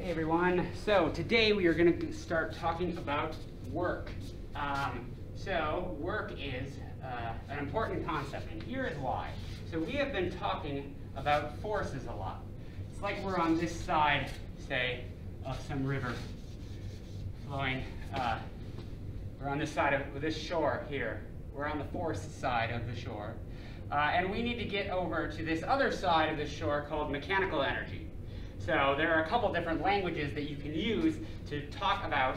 Hey everyone, so today we are going to start talking about work. So work is an important concept, and here is why. So we have been talking about forces a lot. It's like we're on this side, say, of some river flowing. We're on this side of this shore here. We're on the force side of the shore. And we need to get over to this other side of the shore called mechanical energy. So there are a couple different languages that you can use to talk about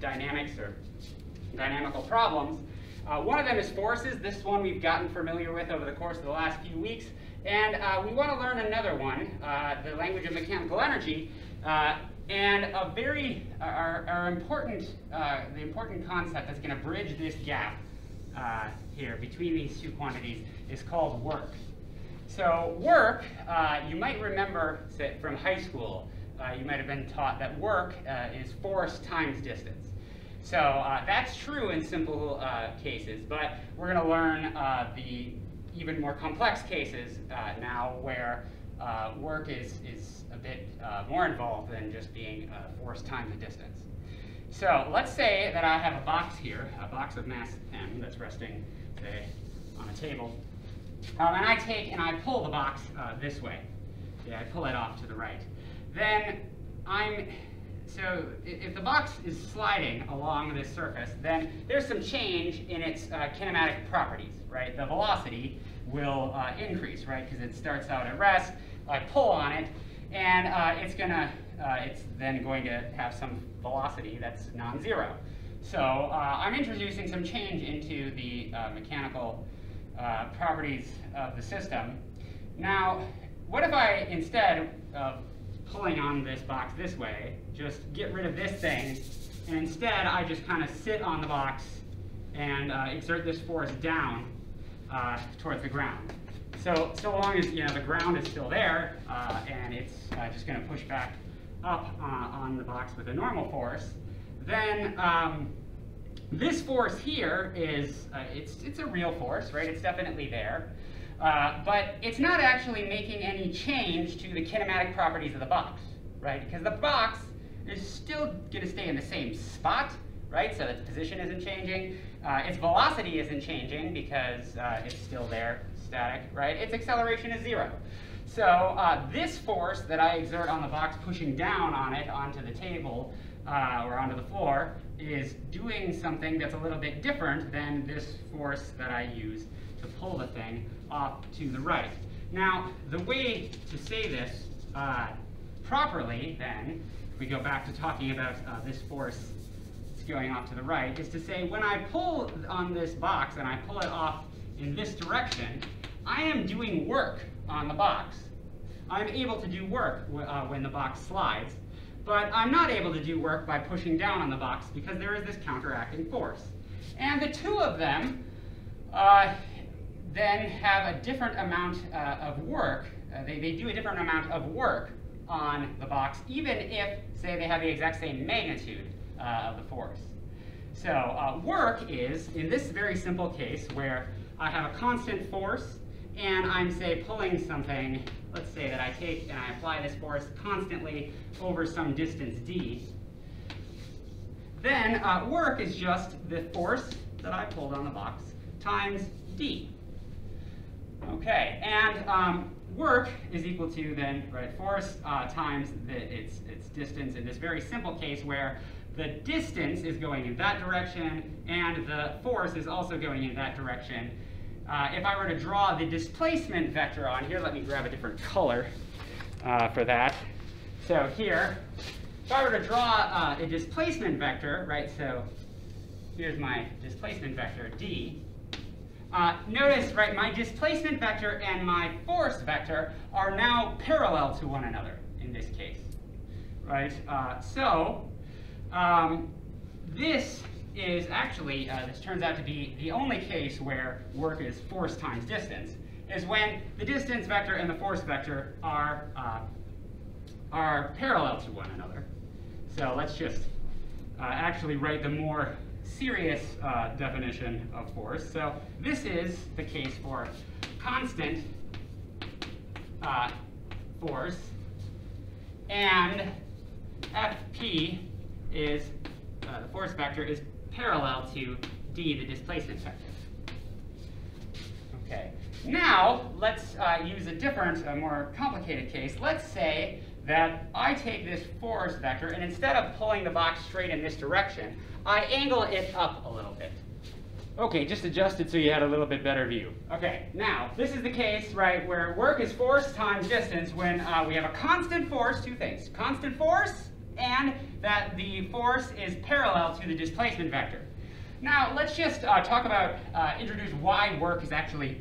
dynamics or dynamical problems. One of them is forces. This one we've gotten familiar with over the course of the last few weeks. And we want to learn another one, the language of mechanical energy. And a very important concept that's going to bridge this gap here between these two quantities is called work. So work, you might remember from high school, you might have been taught that work is force times distance. So that's true in simple cases, but we're going to learn the even more complex cases now where work is a bit more involved than just being force times a distance. So let's say that I have a box here, a box of mass M that's resting, say, on a table. And I take and I pull the box this way. Yeah, I pull it off to the right. Then so if the box is sliding along this surface, then there's some change in its kinematic properties, right? The velocity will increase, right? Because it starts out at rest. I pull on it, and it's then going to have some velocity that's non-zero. So I'm introducing some change into the mechanical properties of the system. Now, what if I, instead of pulling on this box this way, just get rid of this thing, and instead I just kind of sit on the box and exert this force down towards the ground. So long as the ground is still there, and it's just going to push back up on the box with a normal force, then this force here is, it's a real force, right? It's definitely there. But it's not actually making any change to the kinematic properties of the box, right? Because the box is still going to stay in the same spot, right? So its position isn't changing. Its velocity isn't changing because it's still there, static, right? Its acceleration is zero. So this force that I exert on the box pushing down on it onto the table or onto the floor is doing something that's a little bit different than this force that I use to pull the thing off to the right. Now, the way to say this properly, then, if we go back to talking about this force that's going off to the right, is to say when I pull on this box and I pull it off in this direction, I am doing work on the box. I'm able to do work when the box slides. But I'm not able to do work by pushing down on the box because there is this counteracting force. And the two of them then have a different amount of work. They do a different amount of work on the box, even if, say, they have the exact same magnitude of the force. So work is, in this very simple case, where I have a constant force and I'm, say, pulling something. Let's say that I take and I apply this force constantly over some distance d. Then work is just the force that I pulled on the box times d. Okay, and work is equal to then force times its distance in this very simple case where the distance is going in that direction and the force is also going in that direction. If I were to draw the displacement vector on here, let me grab a different color for that. So here, if I were to draw a displacement vector, right, so here's my displacement vector, d. Notice, right, my displacement vector and my force vector are now parallel to one another in this case, right? This is actually, this turns out to be the only case where work is force times distance, is when the distance vector and the force vector are parallel to one another. So let's just actually write the more serious definition of force. So this is the case for constant force and FP is, the force vector, is parallel to D, the displacement vector. Okay. Now, let's use a different, more complicated case. Let's say that I take this force vector, and instead of pulling the box straight in this direction, I angle it up a little bit. Okay, just adjust it so you had a little bit better view. Okay, now, this is the case, right, where work is force times distance when we have a constant force, two things, constant force, and that the force is parallel to the displacement vector. Now, let's just talk about, introduce why work is actually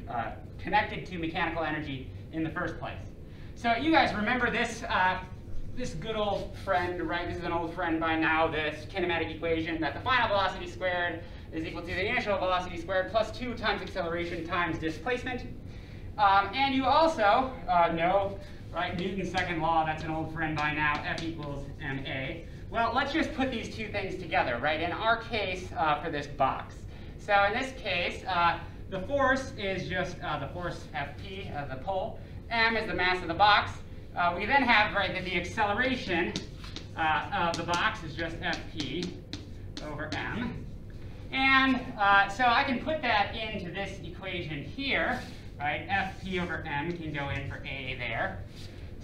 connected to mechanical energy in the first place. So you guys remember this, this good old friend, right? This is an old friend by now, this kinematic equation that the final velocity squared is equal to the initial velocity squared plus 2 times acceleration times displacement. And you also know, right, Newton's second law, that's an old friend by now, F equals ma. Well, let's just put these two things together, right? In our case, for this box. So in this case, the force is just the force Fp of the pull. M is the mass of the box. We then have, right, that the acceleration of the box is just Fp over m. And so I can put that into this equation here, right? Fp over m can go in for a there.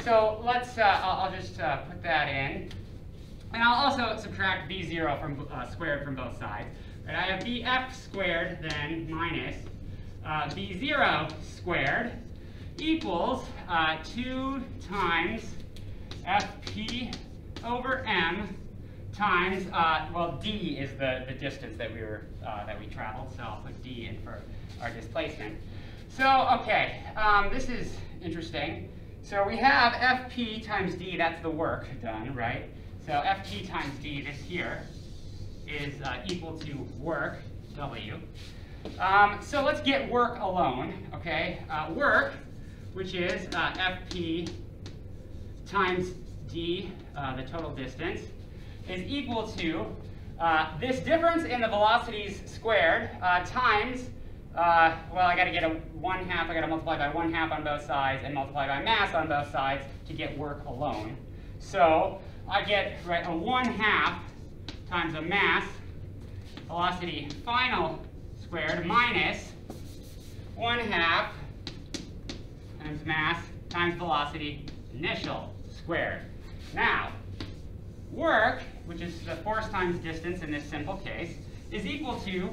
So let's, I'll just put that in. And I'll also subtract b0 from, squared from both sides. Right? I have bf squared then minus b0 squared equals 2 times fp over m times, well, d is the distance that we were that we traveled, so I'll put d in for our displacement. So, okay, this is interesting. So we have fp times d, that's the work done, right? So fp times d, this here, is equal to work, w. So let's get work alone, okay? Work, which is fp times d, the total distance, is equal to this difference in the velocities squared times, well, I got to get a 1/2, I got to multiply by 1/2 on both sides and multiply by mass on both sides to get work alone. So I get, right, a 1/2 times a mass, velocity final squared, minus 1/2 times mass times velocity initial squared. Now, work, which is the force times distance in this simple case, is equal to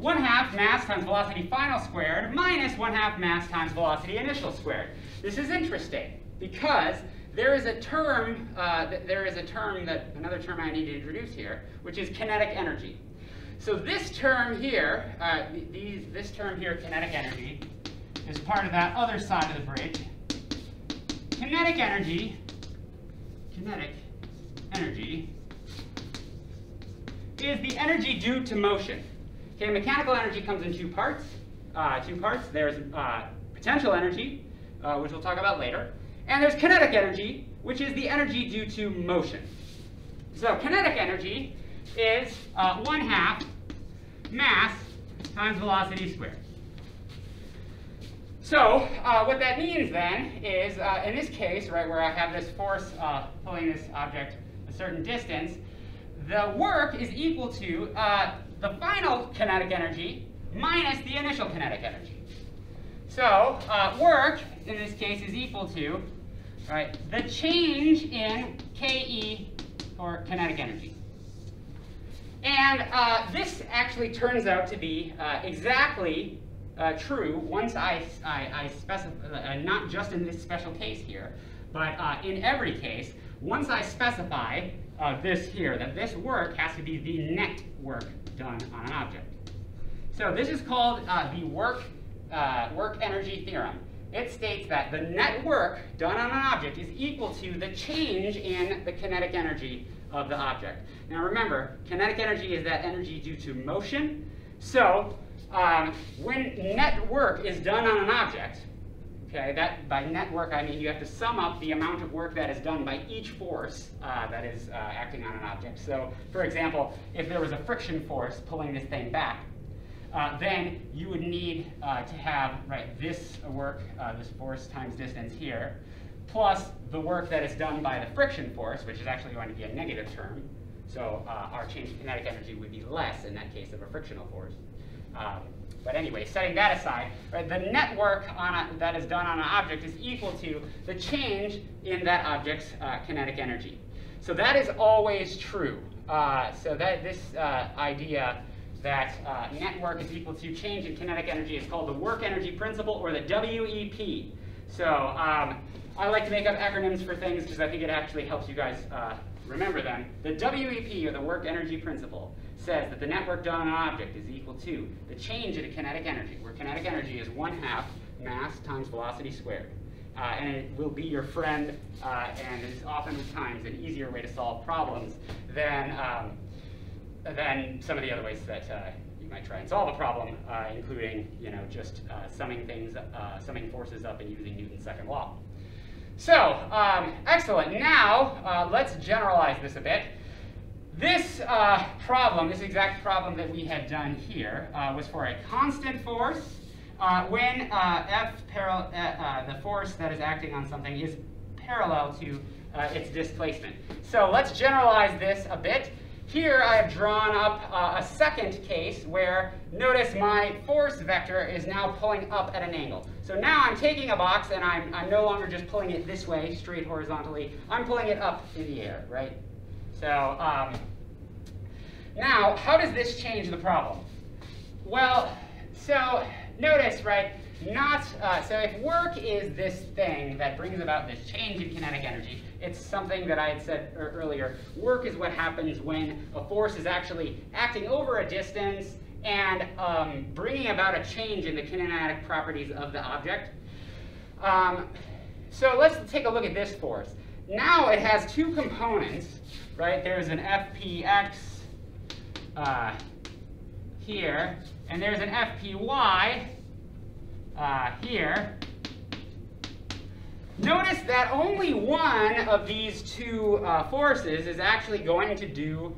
1/2 mass times velocity final squared minus 1/2 mass times velocity initial squared. This is interesting because there is a term, another term I need to introduce here, which is kinetic energy. So this term here, this term here, kinetic energy, is part of that other side of the bridge. Kinetic energy, is the energy due to motion. Okay, mechanical energy comes in two parts. There's potential energy, which we'll talk about later. And there's kinetic energy, which is the energy due to motion. So kinetic energy is 1/2 mass times velocity squared. So what that means then is, in this case, right, where I have this force pulling this object a certain distance, the work is equal to the final kinetic energy minus the initial kinetic energy. So work, in this case, is equal to, right, the change in KE, or kinetic energy. And this actually turns out to be exactly true once I specify, not just in this special case here, but in every case, once I specify this here, that this work has to be the net work done on an object. So this is called the work energy theorem. It states that the net work done on an object is equal to the change in the kinetic energy of the object. Now remember, kinetic energy is that energy due to motion. So when net work is done on an object, okay, that by net work I mean you have to sum up the amount of work that is done by each force that is acting on an object. So, for example, if there was a friction force pulling this thing back, then you would need to have, right, this work, this force times distance here, plus the work that is done by the friction force, which is actually going to be a negative term. So our change in kinetic energy would be less in that case of a frictional force. But anyway, setting that aside, right, the net work on a, that is done on an object is equal to the change in that object's kinetic energy. So that is always true. So that this idea that net work is equal to change in kinetic energy is called the work energy principle, or the WEP. So I like to make up acronyms for things because I think it actually helps you guys remember them. The WEP, or the work energy principle, says that the net work done on an object is equal to the change in the kinetic energy, where kinetic energy is 1/2 mass times velocity squared. And it will be your friend, and it's oftentimes an easier way to solve problems than some of the other ways that you might try and solve a problem, including, you know, just summing forces up and using Newton's second law. So, excellent. Now, let's generalize this a bit. This problem, this exact problem that we had done here, was for a constant force when F parallel, the force that is acting on something is parallel to its displacement. So let's generalize this a bit. Here I have drawn up a second case where, notice, my force vector is now pulling up at an angle. So now I'm taking a box and I'm no longer just pulling it this way, straight horizontally. I'm pulling it up in the air, right? So now, how does this change the problem? Well, so notice, right, so if work is this thing that brings about this change in kinetic energy, it's something that I had said earlier. Work is what happens when a force is actually acting over a distance and bringing about a change in the kinetic properties of the object. So let's take a look at this force. Now it has two components, right? There's an FPX here, and there's an FPY here. Notice that only one of these two forces is actually going to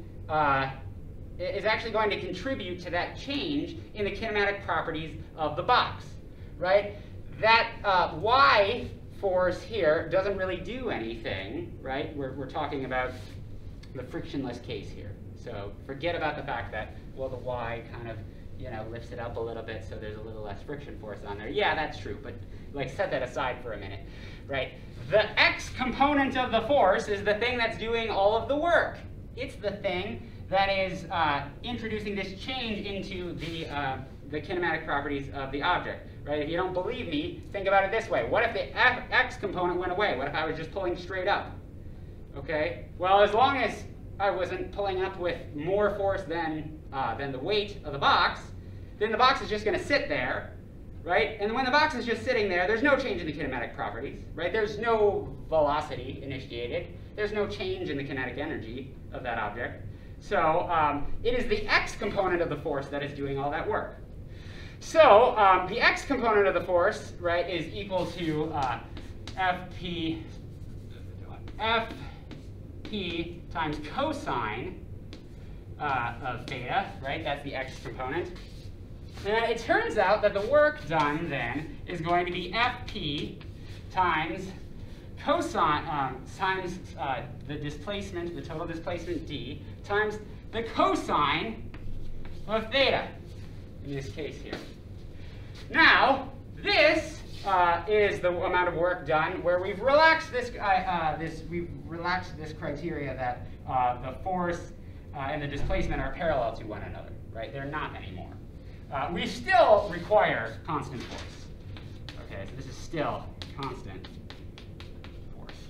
contribute to that change in the kinematic properties of the box, right? That Y force here doesn't really do anything, right? We're talking about the frictionless case here. So forget about the fact that, well, the Y kind of, you know, lifts it up a little bit, so there's a little less friction force on there. Yeah, that's true, but like set that aside for a minute, right? The X component of the force is the thing that's doing all of the work. It's the thing that is introducing this change into the kinematic properties of the object, right? If you don't believe me, think about it this way. What if the X component went away? What if I was just pulling straight up? Okay, well, as long as I wasn't pulling up with more force than the weight of the box, then the box is just going to sit there, right? And when the box is just sitting there, there's no change in the kinematic properties, right? There's no velocity initiated. There's no change in the kinetic energy of that object. So it is the X component of the force that is doing all that work. So the X component of the force, right, is equal to F P times cosine of theta, right? That's the X component. And it turns out that the work done then is going to be Fp times cosine times the displacement, the total displacement d, times the cosine of theta in this case here. Now this is the amount of work done where we've relaxed this criteria that the force and the displacement are parallel to one another, right? They're not anymore. We still require constant force. Okay, so this is still constant force.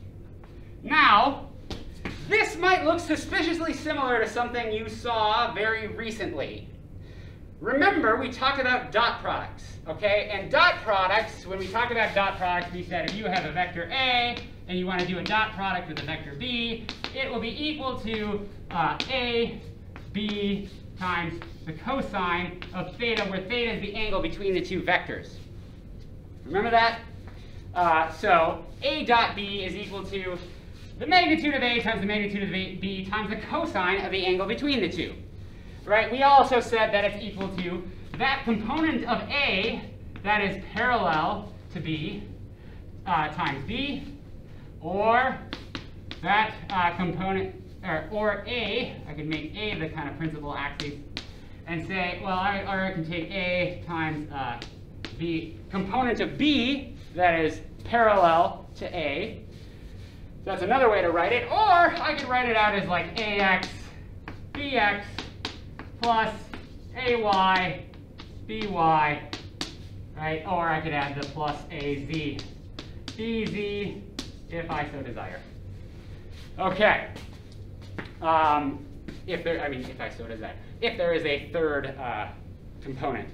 Now, this might look suspiciously similar to something you saw very recently. Remember, we talked about dot products, okay? And dot products, when we talked about dot products, we said if you have a vector A and you want to do a dot product with a vector B, it will be equal to AB times the cosine of theta, where theta is the angle between the two vectors. Remember that? So A dot B is equal to the magnitude of A times the magnitude of B times the cosine of the angle between the two. Right? We also said that it's equal to that component of A that is parallel to B times B or that component, or A, I could make A the kind of principal axis and say, well, I can take A times the component of B that is parallel to A. That's another way to write it. Or I could write it out as like AX BX plus AY BY, right? Or I could add the plus AZ BZ if I so desire. Okay. If I so desire. If there is a third component.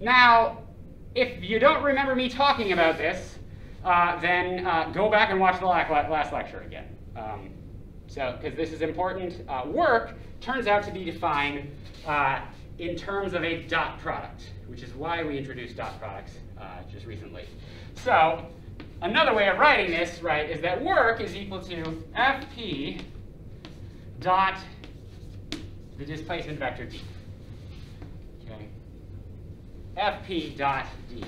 Now, if you don't remember me talking about this, then go back and watch the last lecture again. Because this is important work, turns out to be defined in terms of a dot product, which is why we introduced dot products just recently. So another way of writing this, right, is that work is equal to FP dot the displacement vector D. Okay, FP dot D.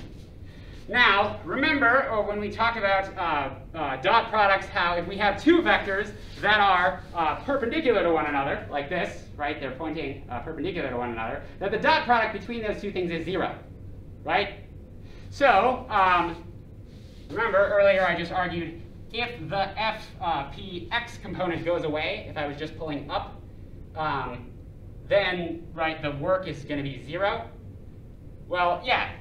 Now, remember, or when we talk about dot products, how if we have two vectors that are perpendicular to one another, like this, right? They're pointing perpendicular to one another. That the dot product between those two things is 0, right? So, remember earlier I just argued if the FPX component goes away, if I was just pulling up, then right the work is going to be 0. Well, yeah.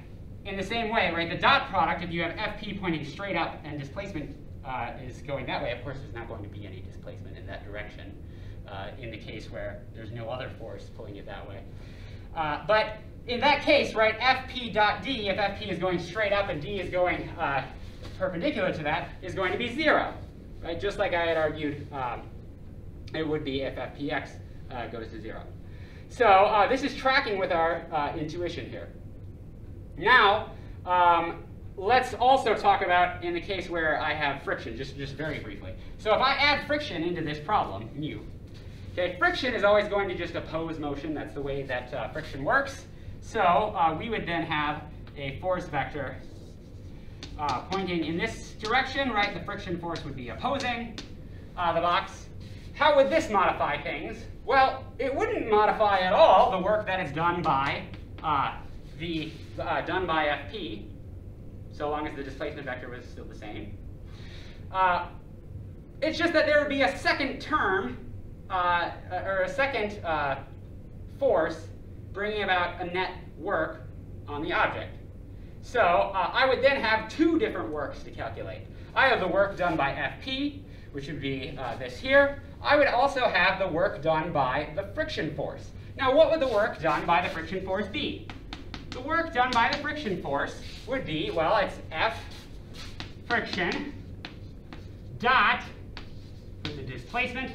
In the same way, right, the dot product, if you have FP pointing straight up and displacement is going that way, of course there's not going to be any displacement in that direction in the case where there's no other force pulling it that way. But in that case, right, FP dot D, if FP is going straight up and D is going perpendicular to that, is going to be 0, right? Just like I had argued it would be if FPX goes to 0. So this is tracking with our intuition here. Now, let's also talk about in the case where I have friction, just very briefly. So if I add friction into this problem, mu, okay, friction is always going to just oppose motion. That's the way that friction works. So we would then have a force vector pointing in this direction, right? The friction force would be opposing the box. How would this modify things? Well, it wouldn't modify at all the work that is done by FP, so long as the displacement vector was still the same. It's just that there would be a second term, or a second force bringing about a net work on the object. So I would then have two different works to calculate. I have the work done by FP, which would be this here. I would also have the work done by the friction force. Now, what would the work done by the friction force be? The work done by the friction force would be, well, it's F friction dot with the displacement.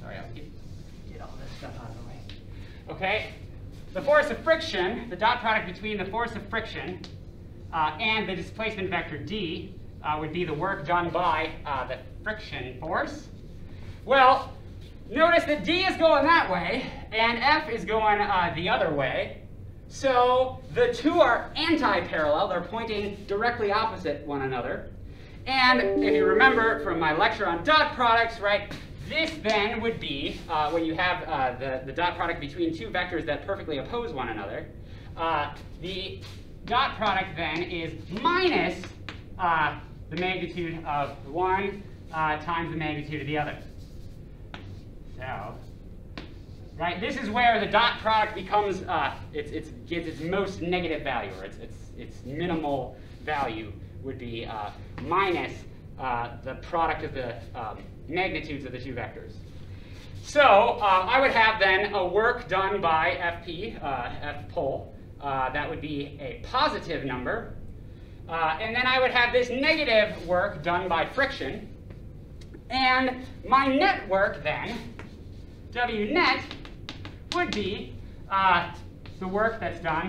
Sorry, I'll get all this stuff out of the way. Okay, the force of friction, the dot product between the force of friction and the displacement vector D would be the work done by the friction force. Well, notice that D is going that way and F is going the other way. So the two are anti-parallel. They're pointing directly opposite one another. And if you remember from my lecture on dot products, right, this then would be, when you have the dot product between two vectors that perfectly oppose one another, the dot product then is minus the magnitude of one times the magnitude of the other. So, right, this is where the dot product becomes gets its most negative value, or its minimal value would be minus the product of the magnitudes of the two vectors. So I would have then a work done by FP, F pole, that would be a positive number, and then I would have this negative work done by friction, and my net work then, W net, would be the work that's done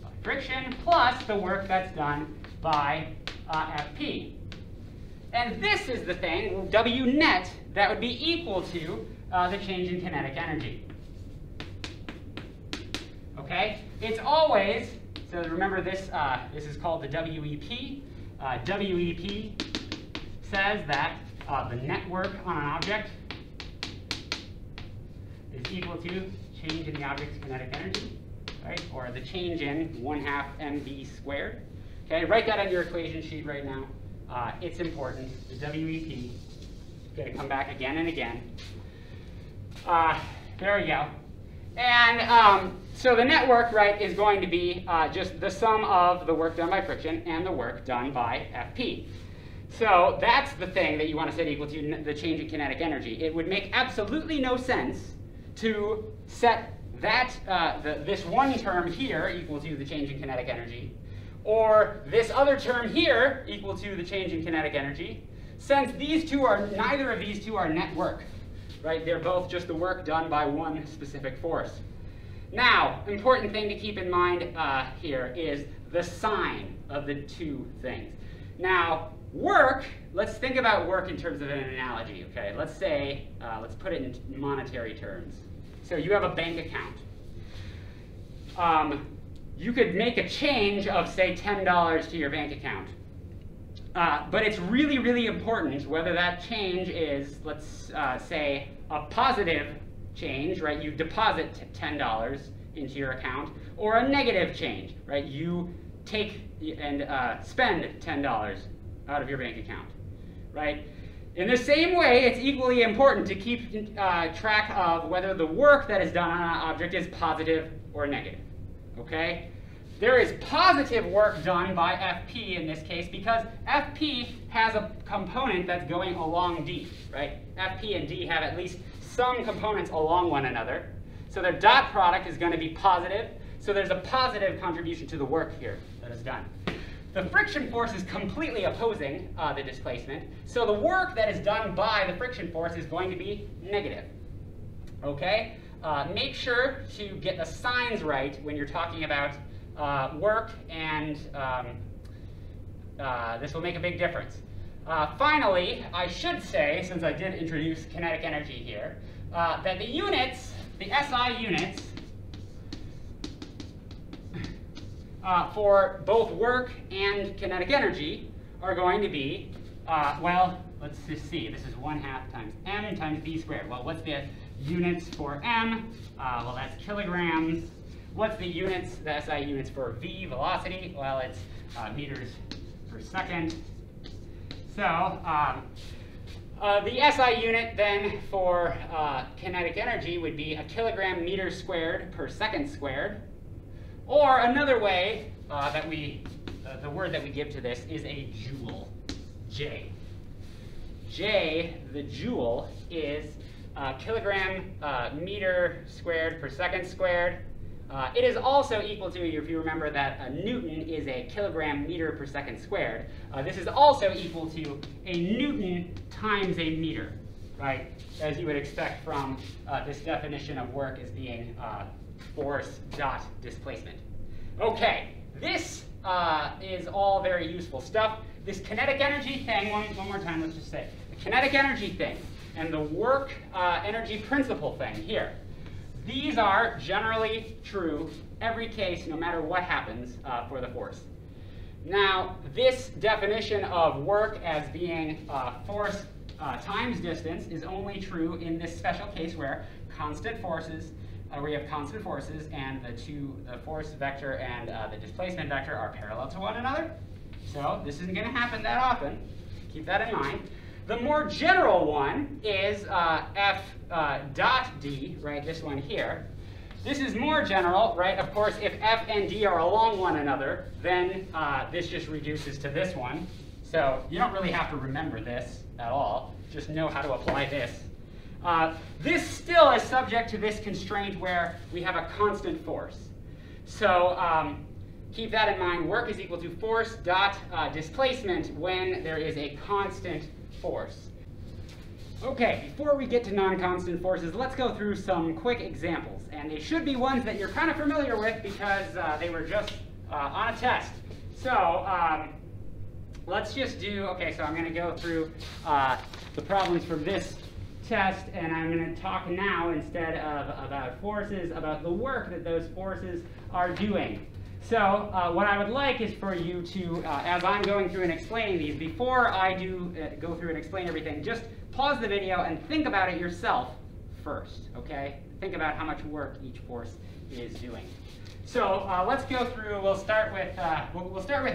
by friction plus the work that's done by FP. And this is the thing, W net, that would be equal to the change in kinetic energy. Okay? It's always, so remember this, this is called the WEP. WEP says that the network on an object is equal to change in the object's kinetic energy, right? Or the change in ½mv². Okay, write that on your equation sheet right now. It's important. The WEP is going to come back again and again. There we go. And so the network, right, is going to be just the sum of the work done by friction and the work done by FP. So that's the thing that you want to set equal to the change in kinetic energy. It would make absolutely no sense to set that this one term here equal to the change in kinetic energy, or this other term here equal to the change in kinetic energy, since these two are, neither of these two are net work, right? They're both just the work done by one specific force. Now, important thing to keep in mind here is the sign of the two things. Now, work, let's think about work in terms of an analogy, okay? Let's say, let's put it in monetary terms. So you have a bank account. You could make a change of, say, $10 to your bank account. But it's really, really important whether that change is, let's say, a positive change, right? You deposit $10 into your account, or a negative change, right? You take and spend $10 out of your bank account, right? In the same way, it's equally important to keep track of whether the work that is done on an object is positive or negative. Okay? There is positive work done by FP in this case because FP has a component that's going along D, right? FP and D have at least some components along one another. So their dot product is going to be positive. So there's a positive contribution to the work here that is done. The friction force is completely opposing the displacement. So the work that is done by the friction force is going to be negative. Okay? Make sure to get the signs right when you're talking about work, and this will make a big difference. Finally, I should say, since I did introduce kinetic energy here, that the units, the SI units, for both work and kinetic energy are going to be, well, let's just see, this is ½m times v². Well, what's the units for m? Well, that's kilograms. What's the units, the SI units for v, velocity? Well, it's meters per second. So the SI unit then for kinetic energy would be a kg m²/s². Or another way that the word that we give to this is a joule, J. J, the joule, is kg m²/s². It is also equal to, if you remember that a newton is a kg m/s². This is also equal to a newton times a meter, right? As you would expect from this definition of work as being force dot displacement. Okay, this is all very useful stuff. This kinetic energy thing, one more time, let's just say, the kinetic energy thing and the work energy principle thing here. These are generally true every case, no matter what happens for the force. Now, this definition of work as being force times distance is only true in this special case where constant forces, we have constant forces, and the force vector and the displacement vector are parallel to one another. So this isn't going to happen that often. Keep that in mind. The more general one is F dot D, right, this one here. This is more general, right? Of course, if F and D are along one another, then this just reduces to this one. So you don't really have to remember this at all. Just know how to apply this. This still is subject to this constraint where we have a constant force. So keep that in mind. Work is equal to force dot displacement when there is a constant force. Okay, before we get to non-constant forces, let's go through some quick examples. And they should be ones that you're kind of familiar with because they were just on a test. So let's just do, okay, so I'm going to go through the problems from this test, and I'm going to talk now instead of about forces, about the work that those forces are doing. So what I would like is for you to, as I'm going through and explaining these, before I do go through and explain everything, just pause the video and think about it yourself first, okay? Think about how much work each force is doing. So let's go through. We'll start with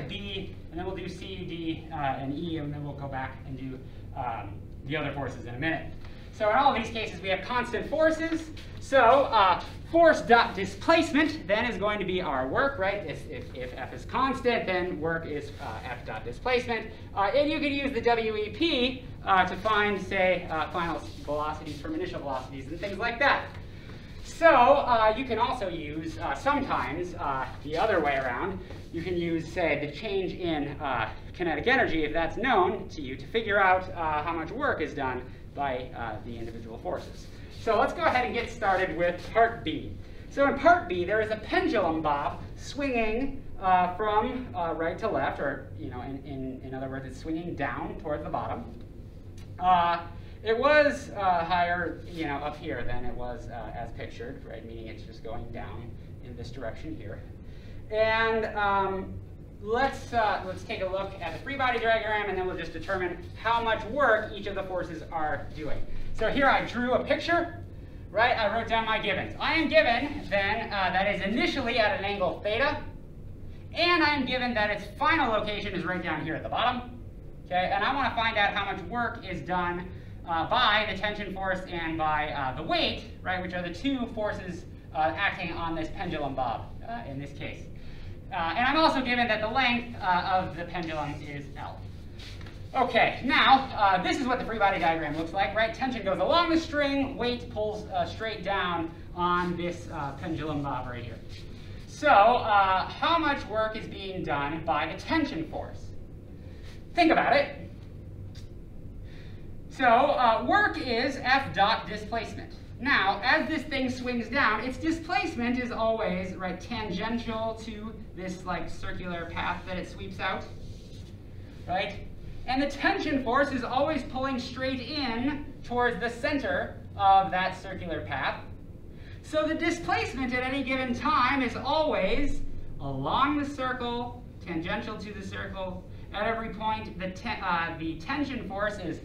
B, and then we'll do C, D, and E, and then we'll go back and do the other forces in a minute. So in all of these cases, we have constant forces. So force dot displacement then is going to be our work, right? If F is constant, then work is F dot displacement. And you could use the WEP to find, say, final velocities from initial velocities and things like that. So you can also use, sometimes the other way around, you can use, say, the change in kinetic energy, if that's known to you, to figure out how much work is done by the individual forces. So let's go ahead and get started with part B. So in part B, there is a pendulum bob swinging from right to left, or you know, in other words, it's swinging down toward the bottom. It was higher, you know, up here than it was as pictured, right? Meaning it's just going down in this direction here. And let's take a look at the free body diagram, and then we'll just determine how much work each of the forces are doing. So here I drew a picture, right? I wrote down my givens. I am given then that is initially at an angle theta, and I am given that its final location is right down here at the bottom. Okay, and I want to find out how much work is done by the tension force and by the weight, right, which are the two forces acting on this pendulum bob in this case. And I'm also given that the length of the pendulum is L. Okay, now this is what the free body diagram looks like, right? Tension goes along the string, weight pulls straight down on this pendulum bob right here. So how much work is being done by the tension force? Think about it. So work is F dot displacement. Now, as this thing swings down, its displacement is always, right, tangential to this like circular path that it sweeps out, right? And the tension force is always pulling straight in towards the center of that circular path. So the displacement at any given time is always along the circle, tangential to the circle. At every point, the tension force is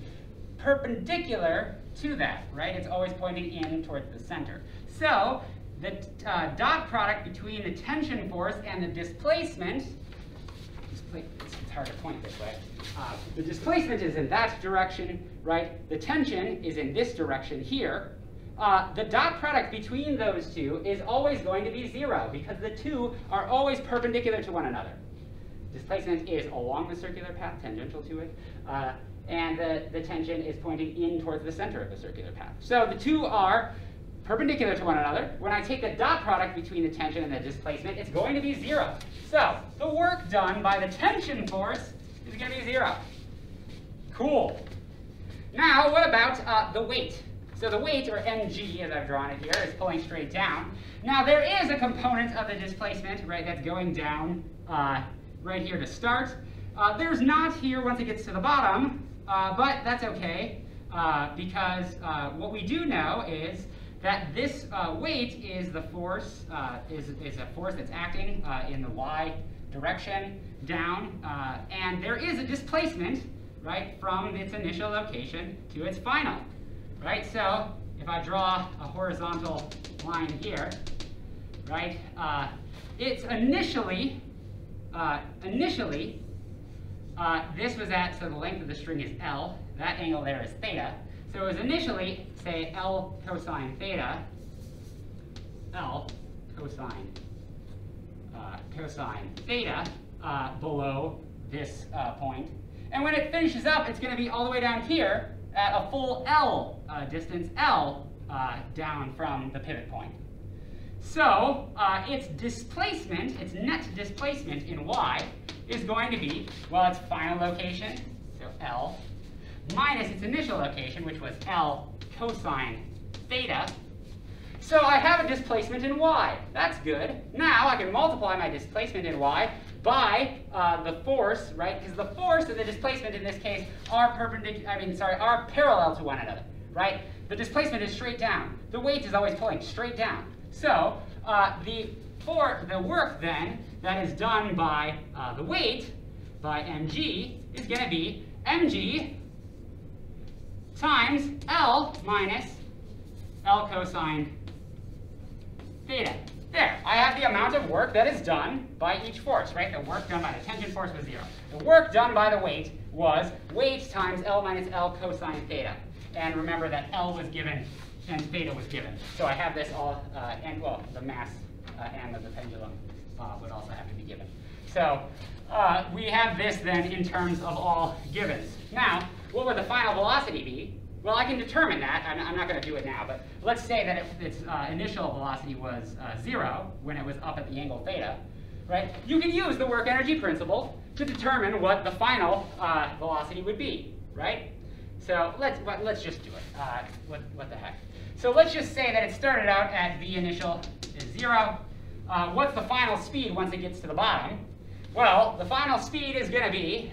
perpendicular to that, right? It's always pointing in towards the center. So the dot product between the tension force and the displacement, it's hard to point this way. The displacement is in that direction, right? The tension is in this direction here. The dot product between those two is always going to be zero because the two are always perpendicular to one another. Displacement is along the circular path, tangential to it. And the tension is pointing in towards the center of the circular path. So the two are perpendicular to one another. When I take the dot product between the tension and the displacement, it's going to be zero. So the work done by the tension force is going to be zero. Cool. Now, what about the weight? So the weight, or mg as I've drawn it here, is pulling straight down. Now, there is a component of the displacement, right, that's going down right here to start. There's not here once it gets to the bottom. But that's okay, because what we do know is that this weight is the force, is a force that's acting in the y direction down, and there is a displacement, right, from its initial location to its final, right? So if I draw a horizontal line here, right, it's initially. This was at, so the length of the string is L, that angle there is theta. So it was initially, say, L cosine theta, below this point. And when it finishes up, it's going to be all the way down here at a full L distance, L down from the pivot point. So its displacement, its net displacement in y, is going to be, well, its final location, so L, minus its initial location, which was L cosine theta. So I have a displacement in y. That's good. Now I can multiply my displacement in y by the force, right? Because the force and the displacement in this case are are parallel to one another, right? The displacement is straight down. The weight is always pulling straight down. So the for the work then that is done by the weight, by mg, is going to be mg times L minus L cosine theta. There, I have the amount of work that is done by each force, right? The work done by the tension force was 0. The work done by the weight was weight times L minus L cosine theta. And remember that L was given and theta was given. So I have this all, and well, the mass and of the pendulum would also have to be given. So we have this then in terms of all givens. Now, what would the final velocity be? Well, I can determine that. I'm not going to do it now, but let's say that its initial velocity was 0 when it was up at the angle theta, right? You can use the work energy principle to determine what the final velocity would be, right? So let's just do it. What the heck? So let's just say that it started out at the initial is 0. What's the final speed once it gets to the bottom? Well, the final speed is going to be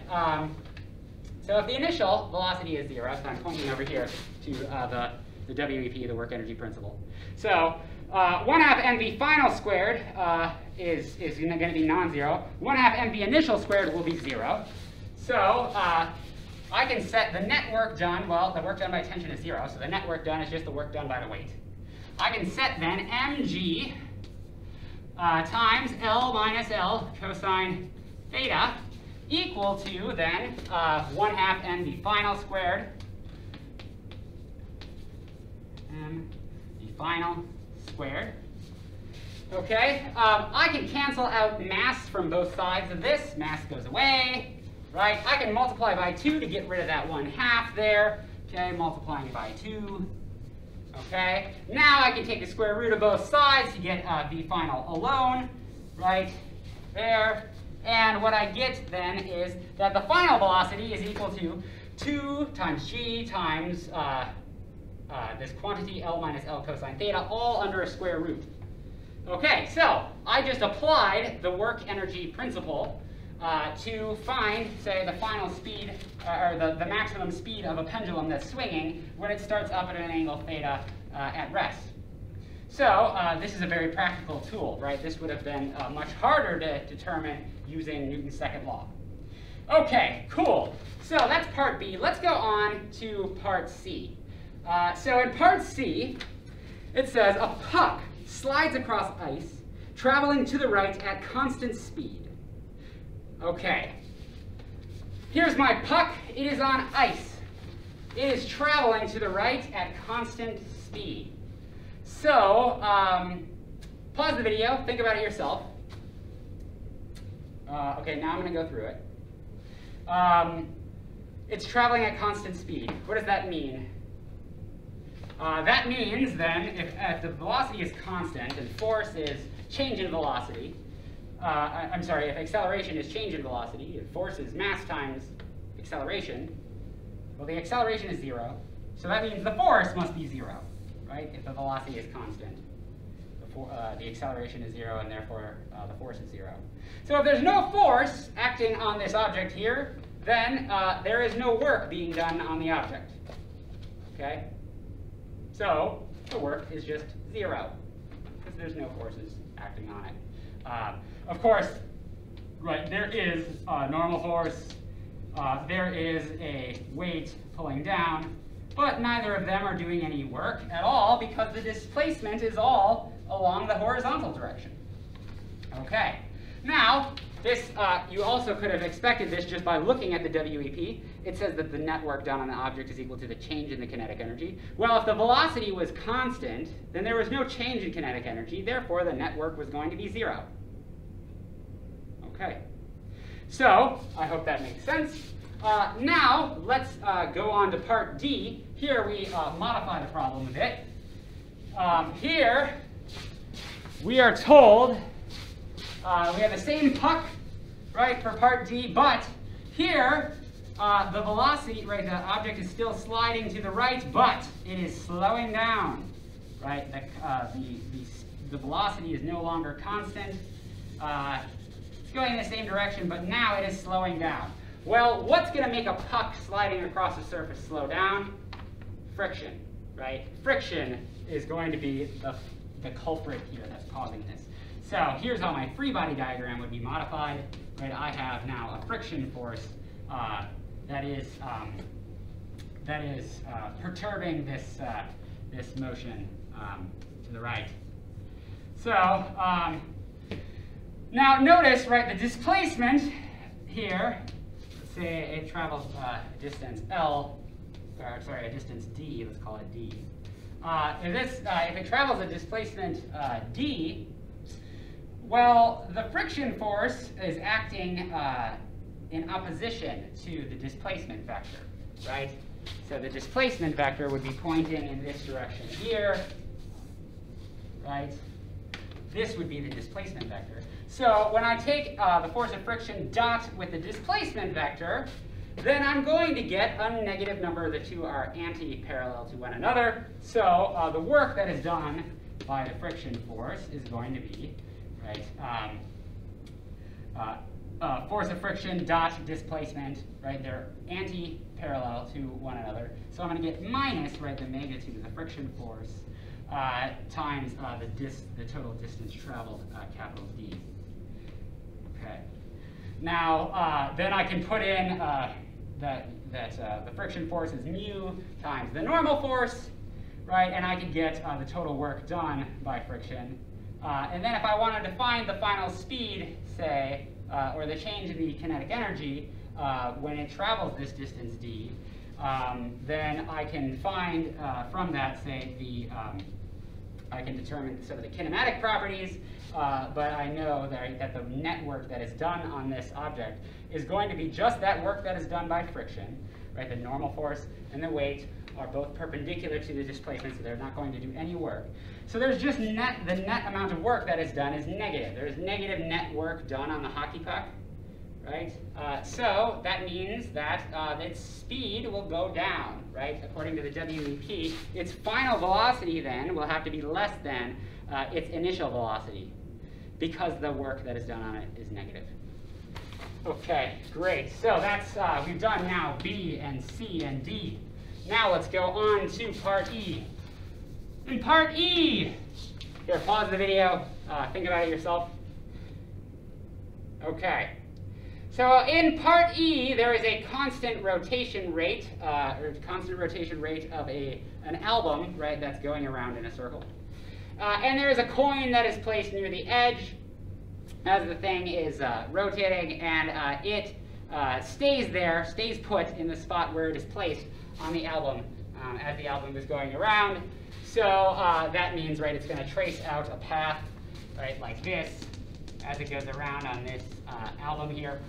so if the initial velocity is 0, so I'm pointing over here to the WEP, the work energy principle. So 1/2 mv final squared is going to be non-zero. 1/2 mv initial squared will be 0. So I can set the net work done. Well, the work done by tension is 0, so the net work done is just the work done by the weight. I can set then mg times L minus L cosine theta equal to then 1/2 mv final squared, mv final squared. Okay, I can cancel out mass from both sides of this. Mass goes away, right? I can multiply by 2 to get rid of that 1/2 there. Okay, multiplying by 2. Okay, now I can take the square root of both sides to get v final alone, right there. And what I get then is that the final velocity is equal to 2 times g times this quantity L minus L cosine theta, all under a square root. Okay, so I just applied the work energy principle to find, say, the final speed or the maximum speed of a pendulum that's swinging when it starts up at an angle theta at rest. So this is a very practical tool, right? This would have been much harder to determine using Newton's second law. Okay, cool. So that's part B. Let's go on to part C. So in part C, it says a puck slides across ice, traveling to the right at constant speed. Okay. Here's my puck. It is on ice. It is traveling to the right at constant speed. So, pause the video, think about it yourself. Okay, now I'm going to go through it. It's traveling at constant speed. What does that mean? That means then, if the velocity is constant and force is change in velocity, I'm sorry, if acceleration is change in velocity, if force is mass times acceleration, well, the acceleration is 0, so that means the force must be 0. Right? If the velocity is constant, the acceleration is 0, and therefore the force is 0. So if there's no force acting on this object here, then there is no work being done on the object. Okay? So the work is just 0, because there's no forces acting on it. Of course, right, there is a normal force, there is a weight pulling down, but neither of them are doing any work at all because the displacement is all along the horizontal direction. Okay. Now, this you also could have expected this just by looking at the WEP. It says that the net work done on the object is equal to the change in the kinetic energy. Well, if the velocity was constant, then there was no change in kinetic energy. Therefore, the net work was going to be 0. Okay. So, I hope that makes sense. Now, let's go on to part D. Here we modify the problem a bit. Here, we are told we have the same puck, right, for part D, but here the velocity, right, the object is still sliding to the right, but it is slowing down, right? The velocity is no longer constant. It's going in the same direction, but now it is slowing down. Well, what's going to make a puck sliding across the surface slow down? Friction, right? Friction is going to be the culprit here that's causing this. So here's how my free body diagram would be modified. Right, I have now a friction force that is perturbing this this motion to the right. So now notice, right, the displacement here. Let's say it travels a distance L, or sorry, a distance D. Let's call it D. If it travels a displacement D, well, the friction force is acting in opposition to the displacement vector, right? So the displacement vector would be pointing in this direction here, right? This would be the displacement vector. So when I take the force of friction dot with the displacement vector, then I'm going to get a negative number. The two are anti-parallel to one another. So the work that is done by the friction force is going to be, right, force of friction dot displacement, right? They're anti-parallel to one another. So I'm going to get minus, right, the magnitude of the friction force times the total distance traveled, capital D. Okay. Now, then I can put in that the friction force is mu times the normal force, right? And I could get the total work done by friction. And then if I wanted to find the final speed, say, or the change in the kinetic energy when it travels this distance d, then I can find from that, say, I can determine some of the kinematic properties, but I know that the net work that is done on this object is going to be just that work that is done by friction, right? The normal force and the weight are both perpendicular to the displacement, so they're not going to do any work. So there's just the net amount of work that is done is negative. There's negative net work done on the hockey puck, right? So that means that its speed will go down, right? According to the WEP, its final velocity then will have to be less than its initial velocity because the work that is done on it is negative. Okay, great. So that's we've done now B and C and D. Now let's go on to part E. In part E, here, pause the video, think about it yourself. Okay. So in part E, there is a constant rotation rate, of an album, right, that's going around in a circle. And there is a coin that is placed near the edge as the thing is rotating, and it stays there, stays put in the spot where it is placed on the album as the album is going around. So that means, right, it's going to trace out a path, right, like this as it goes around on this album here.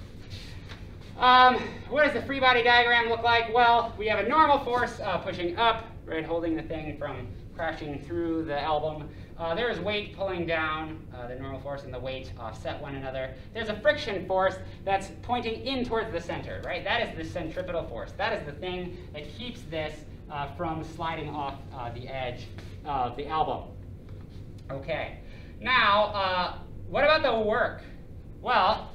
What does the free body diagram look like? Well, we have a normal force pushing up, right, holding the thing from crashing through the album. There is weight pulling down. The normal force and the weight offset one another. There's a friction force that's pointing in towards the center, right? That is the centripetal force. That is the thing that keeps this from sliding off the edge of the album. Okay. Now, what about the work? Well,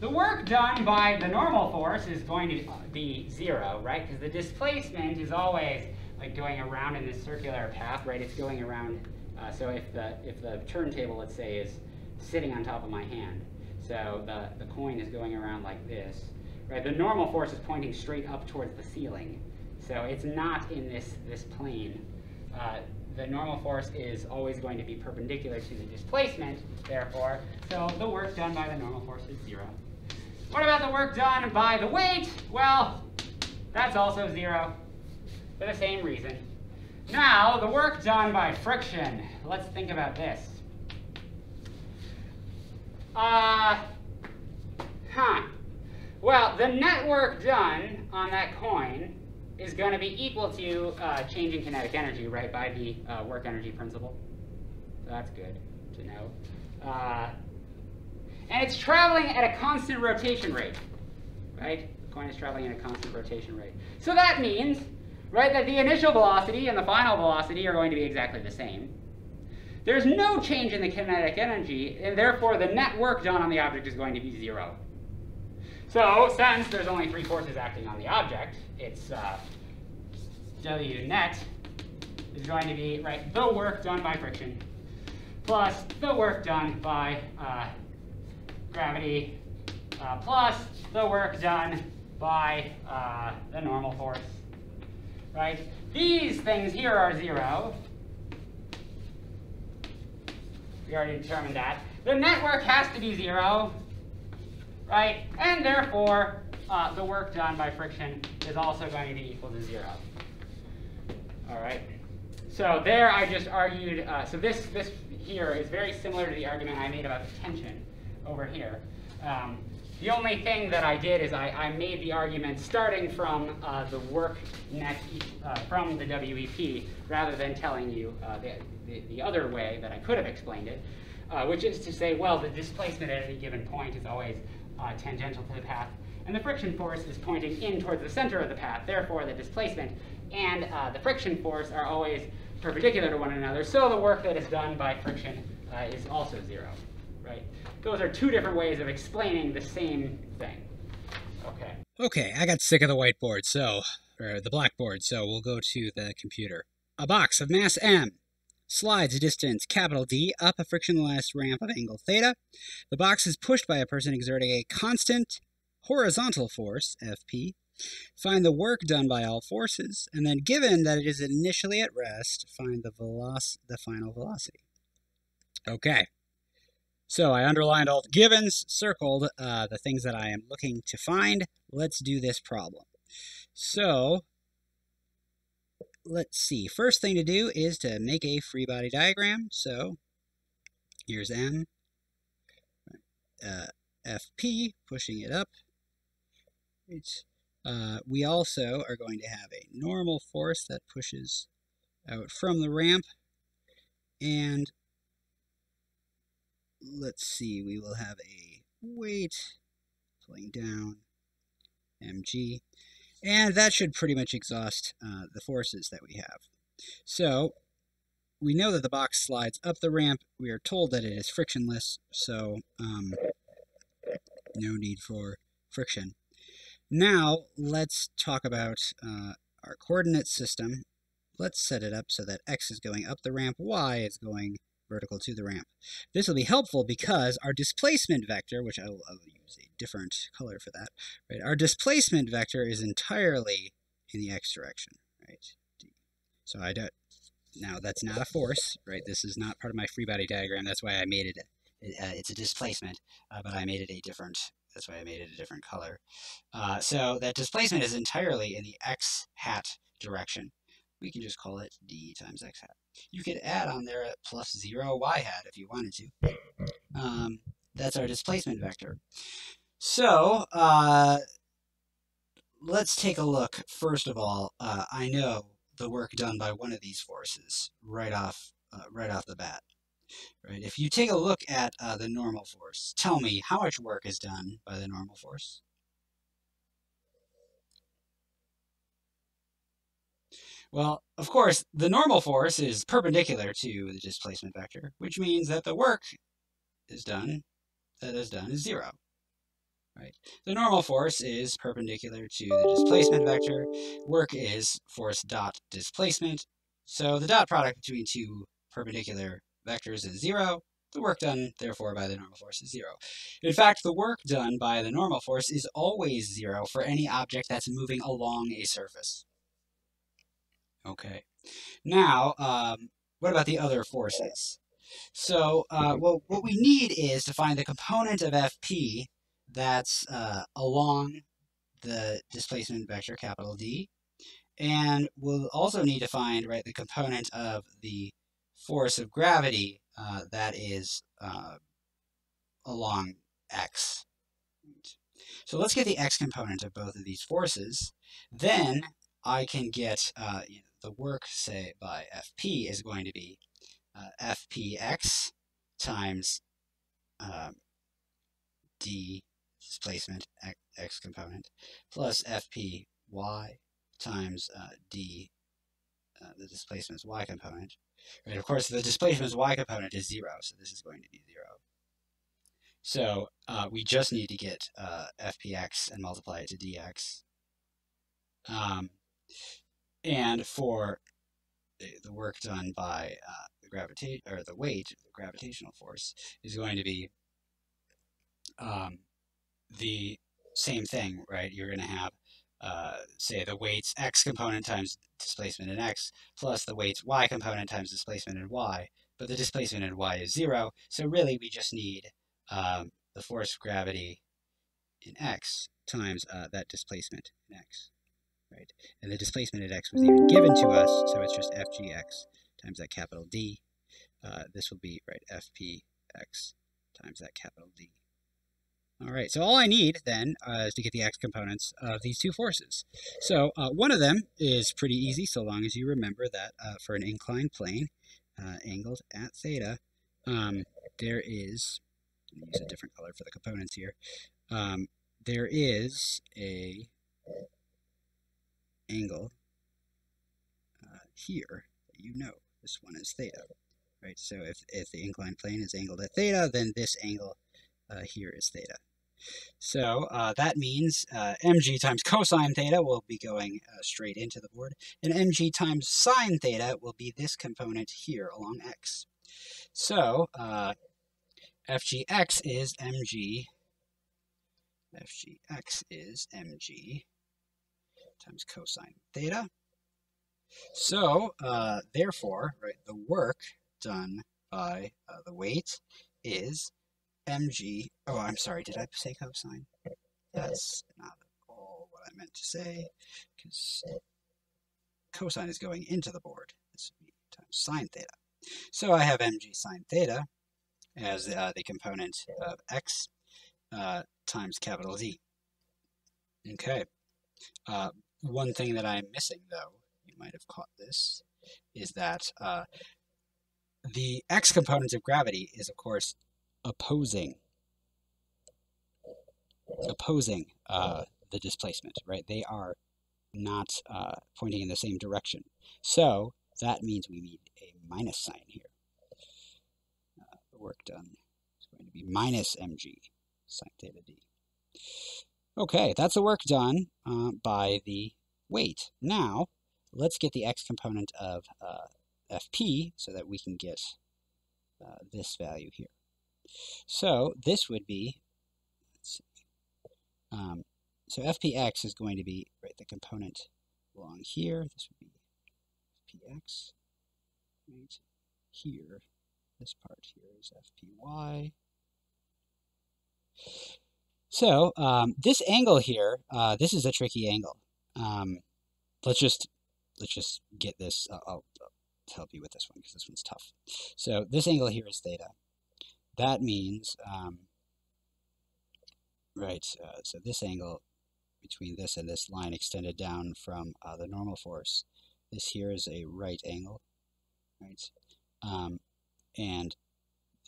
the work done by the normal force is going to be zero, right? Because the displacement is always like going around in this circular path, right? It's going around. So if the turntable, let's say, is sitting on top of my hand, so the coin is going around like this, right? The normal force is pointing straight up towards the ceiling, so it's not in this plane. The normal force is always going to be perpendicular to the displacement, therefore, so the work done by the normal force is zero. What about the work done by the weight? Well, that's also zero for the same reason. Now, the work done by friction. Let's think about this. Well, the net work done on that coin is going to be equal to change in kinetic energy, right, by the work energy principle. So that's good to know. And it's traveling at a constant rotation rate, right? The coin is traveling at a constant rotation rate. So that means, right, that the initial velocity and the final velocity are going to be exactly the same. There's no change in the kinetic energy, and therefore the net work done on the object is going to be zero. So since there's only three forces acting on the object, it's W net is going to be, right, the work done by friction plus the work done by gravity plus the work done by the normal force, right? These things here are zero. We already determined that. The network has to be zero, right? And therefore, the work done by friction is also going to be equal to zero. All right. So there I just argued, so this here is very similar to the argument I made about the tension over here. The only thing that I did is I made the argument starting from the work net from the WEP rather than telling you the other way that I could have explained it, which is to say, well, the displacement at any given point is always tangential to the path, and the friction force is pointing in towards the center of the path. Therefore, the displacement and the friction force are always perpendicular to one another, so the work that is done by friction is also zero, right? Those are two different ways of explaining the same thing. Okay. Okay, I got sick of the whiteboard, so, or the blackboard, so we'll go to the computer. A box of mass m slides a distance capital D up a frictionless ramp of angle theta. The box is pushed by a person exerting a constant horizontal force, Fp. Find the work done by all forces, and then given that it is initially at rest, find the final velocity. Okay. So I underlined all the givens, circled the things that I am looking to find. Let's do this problem. So let's see. First thing to do is to make a free body diagram. So here's M, FP, pushing it up. We also are going to have a normal force that pushes out from the ramp. And let's see, we will have a weight pulling down, mg. And that should pretty much exhaust the forces that we have. So we know that the box slides up the ramp. We are told that it is frictionless, so no need for friction. Now, let's talk about our coordinate system. Let's set it up so that x is going up the ramp, y is going vertical to the ramp. This will be helpful because our displacement vector, which I'll use a different color for that, right? Our displacement vector is entirely in the x direction, right? So I don't, now that's not a force, right? This is not part of my free body diagram. That's why I made it, it's a displacement, but I made it a different. That's why I made it a different color. So that displacement is entirely in the x hat direction. We can just call it d times x hat. You could add on there a plus 0 y hat if you wanted to. That's our displacement vector. So let's take a look. First of all, I know the work done by one of these forces right off the bat. Right. If you take a look at the normal force, tell me how much work is done by the normal force. Well, of course, the normal force is perpendicular to the displacement vector, which means that the work is done is zero. Right. The normal force is perpendicular to the displacement vector. Work is force dot displacement. So the dot product between two perpendicular vectors is zero. The work done, therefore, by the normal force is zero. In fact, the work done by the normal force is always zero for any object that's moving along a surface. Okay. Now, what about the other forces? So, well, what we need is to find the component of Fp that's along the displacement vector, capital D. And we'll also need to find, right, the component of the force of gravity that is along x. So let's get the x component of both of these forces. Then I can get you know, the work, say, by Fp is going to be Fpx times d displacement x component plus Fpy times d the displacement's y component. Right, of course, the displacement's y component is zero, so this is going to be zero. So we just need to get fpx and multiply it to dx. And for the work done by the the weight of the gravitational force is going to be the same thing, right? You're going to have, say, the weight's x component times displacement in x plus the weight's y component times displacement in y, but the displacement in y is 0, so really we just need the force of gravity in x times that displacement in x, right? And the displacement in x was even given to us, so it's just fgx times that capital D. This will be, right, fpx times that capital D. All right, so all I need then is to get the x components of these two forces. So one of them is pretty easy, so long as you remember that for an inclined plane angled at theta, there is, I'm going to use a different color for the components here, there is a angle here that you know. This one is theta, right? So if the inclined plane is angled at theta, then this angle here is theta. So that means mg times cosine theta will be going straight into the board, and mg times sine theta will be this component here along x. So fgx is mg times cosine theta. So therefore, right, the work done by the weight is mg, oh, I'm sorry, did I say cosine? That's not at all what I meant to say, because cosine is going into the board. This would be times sine theta. So I have mg sine theta as the component of x times capital D. Okay. One thing that I'm missing, though, you might have caught this, is that the x component of gravity is, of course, opposing the displacement, right? They are not pointing in the same direction. So that means we need a minus sign here. The work done is going to be minus mg sine theta d. Okay, that's the work done by the weight. Now, let's get the x component of Fp so that we can get this value here. So this would be, let's see, so fpx is going to be, right, the component along here. This would be fpx, right here. This part here is fpy. So this angle here, this is a tricky angle. Let's just get this. I'll help you with this one because this one's tough. So this angle here is theta. That means, right, so this angle between this and this line extended down from the normal force, this here is a right angle, right? And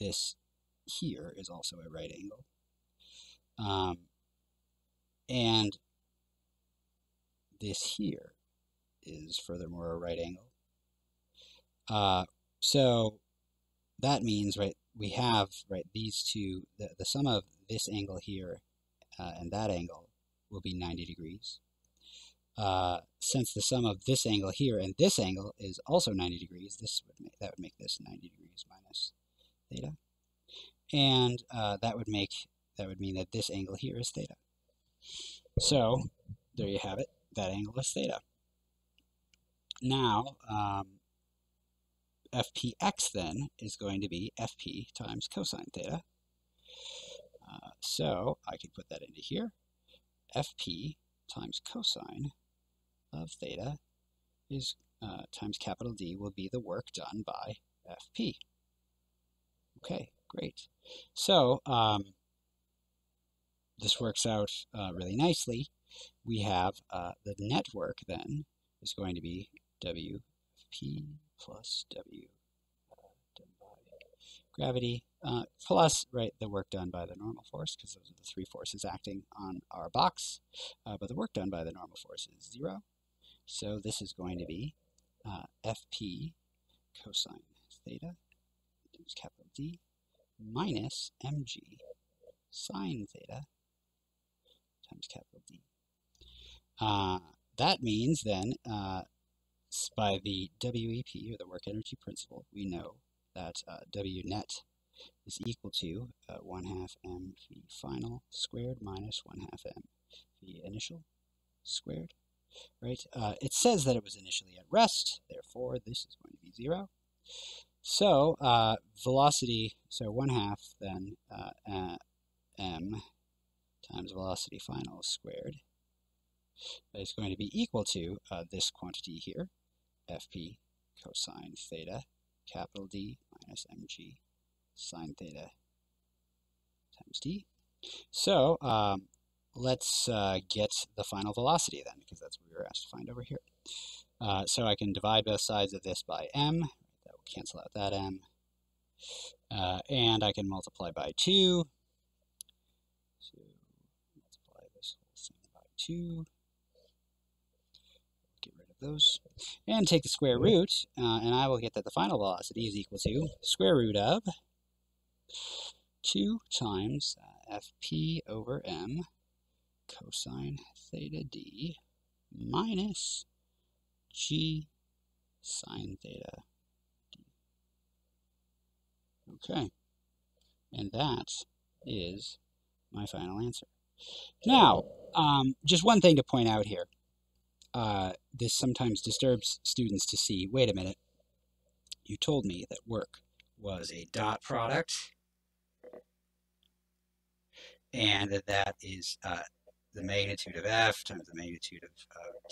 this here is also a right angle. And this here is furthermore a right angle. So that means, right, we have, right, these two, the sum of this angle here and that angle will be 90 degrees. Since the sum of this angle here and this angle is also 90 degrees, that would make this 90 degrees minus theta. And that would mean that this angle here is theta. So there you have it. That angle is theta. Now, fpx then is going to be fp times cosine theta. So I can put that into here. fp times cosine of theta is times capital D will be the work done by fp. Okay, great. So this works out really nicely. We have the net work then is going to be wp plus W done by gravity, plus, right, the work done by the normal force, because those are the three forces acting on our box. But the work done by the normal force is 0. So this is going to be Fp cosine theta times capital D minus mg sine theta times capital D. That means then by the WEP, or the work energy principle, we know that WNet is equal to 1/2 MV final squared minus 1/2 MV initial squared, right? It says that it was initially at rest, therefore this is going to be 0. So velocity, so 1/2 then m times velocity final squared is going to be equal to this quantity here, fp cosine theta capital D minus mg sine theta times d. So let's get the final velocity then, because that's what we were asked to find over here. So I can divide both sides of this by m. That will cancel out that m. And I can multiply by 2. So multiply this whole thing by 2. Get rid of those. And take the square root, and I will get that the final velocity is equal to square root of 2 times fp over m cosine theta d minus g sine theta d. Okay, and that is my final answer. Now, just one thing to point out here. This sometimes disturbs students to see, wait a minute, you told me that work was a dot product, and that is the magnitude of f times the magnitude of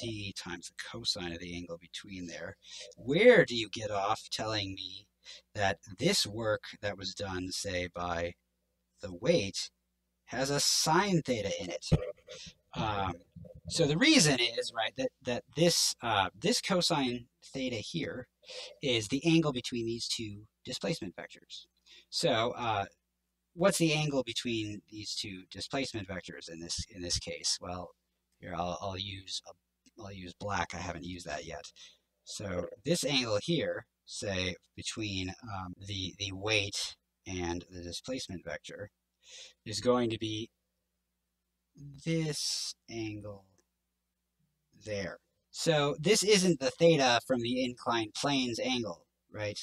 d times the cosine of the angle between there. Where do you get off telling me that this work that was done, say, by the weight has a sine theta in it? So the reason is, right, that this this cosine theta here is the angle between these two displacement vectors. So what's the angle between these two displacement vectors in this case? Well, here I'll use black. I haven't used that yet. So this angle here, say between the weight and the displacement vector, is going to be this angle there. So this isn't the theta from the inclined plane's angle, right?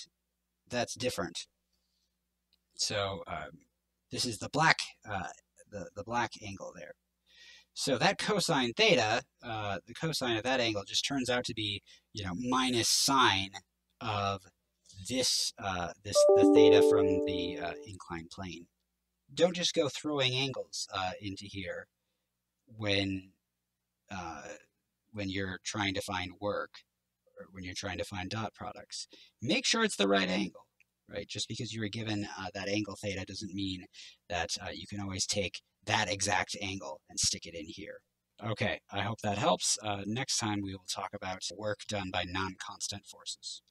That's different. So this is the black, the black angle there. So that cosine theta, the cosine of that angle just turns out to be, you know, minus sine of this, the theta from the inclined plane. Don't just go throwing angles into here when you're trying to find work or when you're trying to find dot products. Make sure it's the right angle, right? Just because you were given that angle theta doesn't mean that you can always take that exact angle and stick it in here. Okay, I hope that helps. Next time we will talk about work done by non-constant forces.